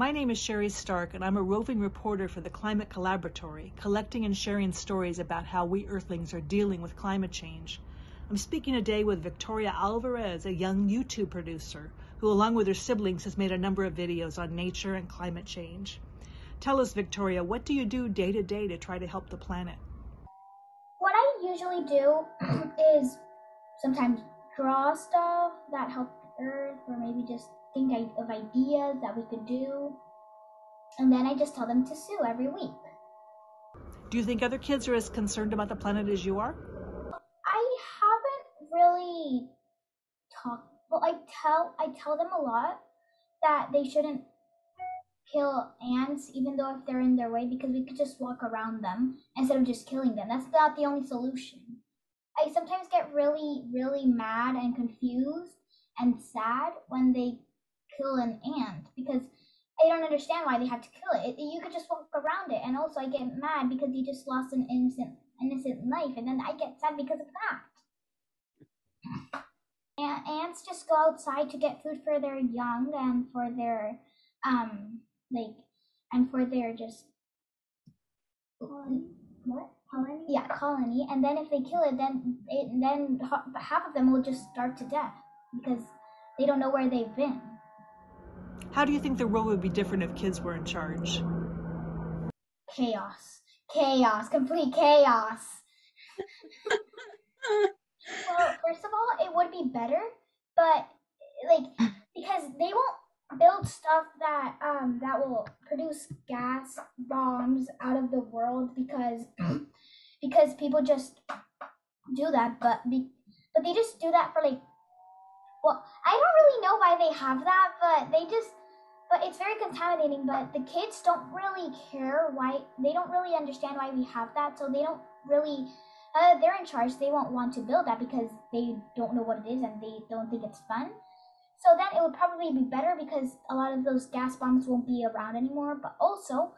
My name is Sherie Stark, and I'm a roving reporter for the Climate Collaboratory, collecting and sharing stories about how we Earthlings are dealing with climate change. I'm speaking today with Victoria Alvarez, a young YouTube producer, who along with her siblings has made a number of videos on nature and climate change. Tell us, Victoria, what do you do day to day to try to help the planet? What I usually do is sometimes draw stuff that helps the Earth, or maybe just think of ideas that we could do, and then I just tell them to sue every week. Do you think other kids are as concerned about the planet as you are? I haven't really talked. Well, I tell them a lot that they shouldn't kill ants, even though if they're in their way, because we could just walk around them instead of just killing them. That's not the only solution. I sometimes get really mad and confused and sad when they kill an ant, because I don't understand why they have to kill it. You could just walk around it. And also I get mad because you just lost an innocent life, and then I get sad because of that. And ants just go outside to get food for their young and for their just colony. Yeah, colony. And then if they kill it, then half of them will just starve to death because they don't know where they've been. How do you think the world would be different if kids were in charge? Chaos. Chaos. Complete chaos. Well, first of all, it would be better, but, because they won't build stuff that, that will produce gas bombs out of the world because people just do that, but they just do that for, well, I don't really know why they have that, but it's very contaminating, but the kids don't really care why, they don't really understand why we have that, so they don't really, they're in charge, they won't want to build that because they don't know what it is and they don't think it's fun. So then it would probably be better because a lot of those gas bombs won't be around anymore, but also,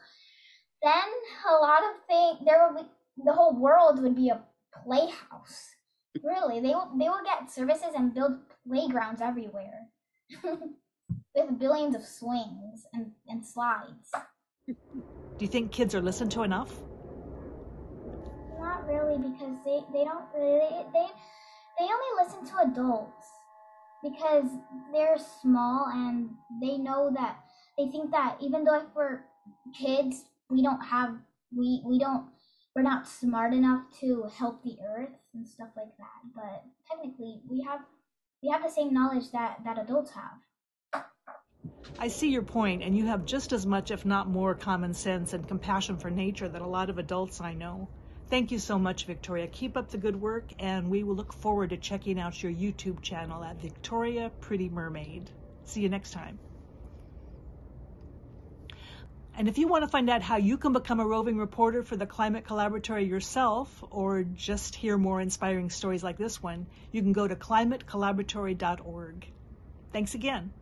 then a lot of things, the whole world would be a playhouse. Really, they will get services and build playgrounds everywhere with billions of swings and slides. Do you think kids are listened to enough? Not really, because they only listen to adults because they're small and they know that they think that even though if we're kids we're not smart enough to help the Earth and stuff like that, but technically we have the same knowledge that adults have. I see your point, and you have just as much, if not more, common sense and compassion for nature than a lot of adults I know. Thank you so much, Victoria. Keep up the good work, and we will look forward to checking out your YouTube channel at Victoria Pretty Mermaid. See you next time. And if you want to find out how you can become a roving reporter for the Climate Collaboratory yourself, or just hear more inspiring stories like this one, you can go to climatecollaboratory.org. Thanks again.